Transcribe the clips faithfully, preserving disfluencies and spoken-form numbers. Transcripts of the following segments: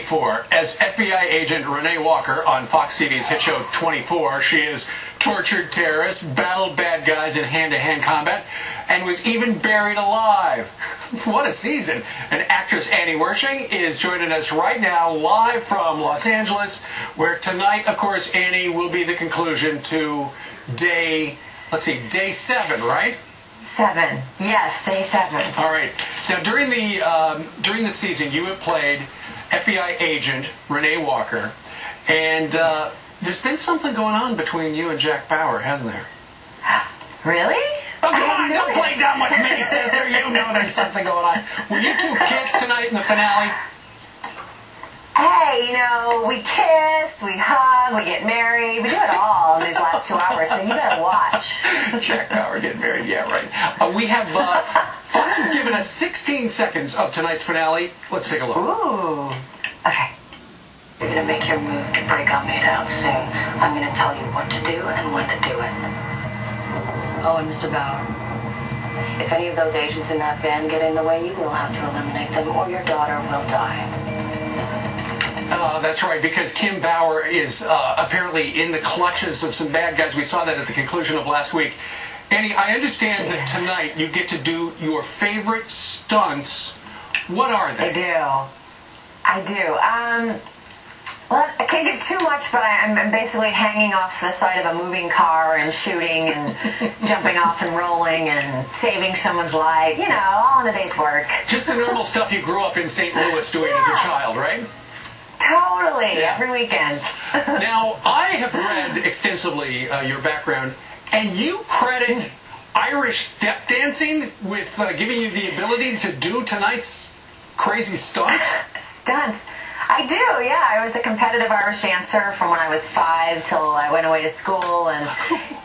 twenty-four. As F B I agent Renee Walker on Fox T V's hit show twenty-four, she has tortured terrorists, battled bad guys in hand-to-hand combat, and was even buried alive. What a season. And actress Annie Wersching is joining us right now live from Los Angeles, where tonight, of course, Annie, will be the conclusion to day, let's see, day seven, right? Seven. Yes, day seven. All right. Now, during the um, during the season, you have played F B I agent Renee Walker, and uh, there's been something going on between you and Jack Bauer, hasn't there? Really? Oh, come on! Noticed. Don't play dumb what Minnie says there. You know there's something going on. Will you two kiss tonight in the finale? Hey, you know, we kiss, we hug, we get married, we do it all in these last two hours, so you better watch. Jack Bauer getting married, yeah, right. Uh, we have, uh, Fox has given us sixteen seconds of tonight's finale. Let's take a look. Ooh. Okay. You're going to make your move to break up made out soon. I'm going to tell you what to do and when to do it. Oh, and Mister Bauer, if any of those agents in that van get in the way, you will have to eliminate them or your daughter will die. Uh, that's right, because Kim Bauer is uh, apparently in the clutches of some bad guys. We saw that at the conclusion of last week. Annie, I understand that tonight you get to do your favorite stunts. What are they? I do. I do. Um, well, I can't give too much, but I, I'm basically hanging off the side of a moving car and shooting and jumping off and rolling and saving someone's life. You know, all in a day's work. Just the normal stuff you grew up in Saint Louis doing yeah. as a child, right? Totally, yeah. Every weekend. Now, I have read extensively uh, your background, and you credit Irish step dancing with uh, giving you the ability to do tonight's crazy stunts? Stunts. I do, yeah. I was a competitive Irish dancer from when I was five till I went away to school, and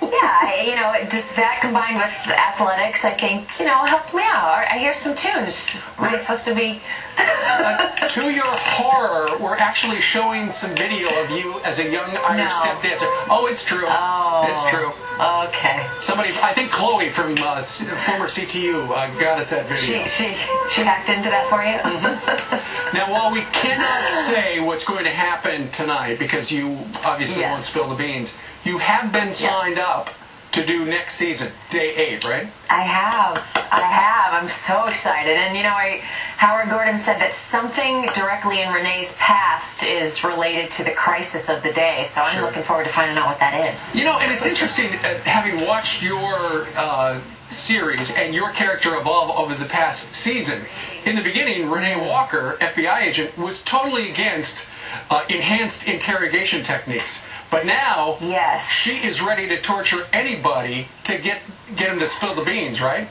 yeah, I, you know, it just that combined with athletics, I think, you know, helped me out. I hear some tunes. What am I supposed to be? Uh, to your horror, we're actually showing some video of you as a young Irish no. step dancer. Oh, it's true. Oh. It's true. Okay. Somebody, I think Chloe from uh, former C T U uh, got us that video. She, she, she hacked into that for you? Mm-hmm. Now, while we cannot say what's going to happen tonight, because you obviously yes. won't spill the beans, you have been signed yes. up to do next season, day eight, right? I have. I have. I'm so excited. And, you know, I... Howard Gordon said that something directly in Renee's past is related to the crisis of the day, so I'm sure. looking forward to finding out what that is. You know, and it's interesting, uh, having watched your uh, series and your character evolve over the past season, in the beginning, Renee Walker, F B I agent, was totally against uh, enhanced interrogation techniques. But now, yes. she is ready to torture anybody to get, get them to spill the beans, right?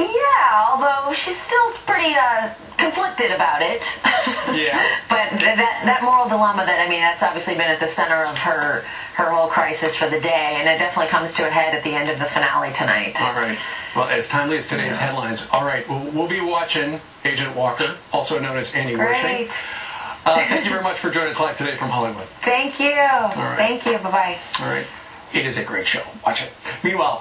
Yeah, although she's still pretty uh, conflicted about it. Yeah. But that that moral dilemma that, I mean, that's obviously been at the center of her, her whole crisis for the day, and it definitely comes to a head at the end of the finale tonight. All right. Well, as timely as today's yeah. headlines, all right, we'll, we'll be watching Agent Walker, also known as Annie Wersching. Uh, thank you very much for joining us live today from Hollywood. Thank you. All right. Thank you. Bye-bye. All right. It is a great show. Watch it. Meanwhile...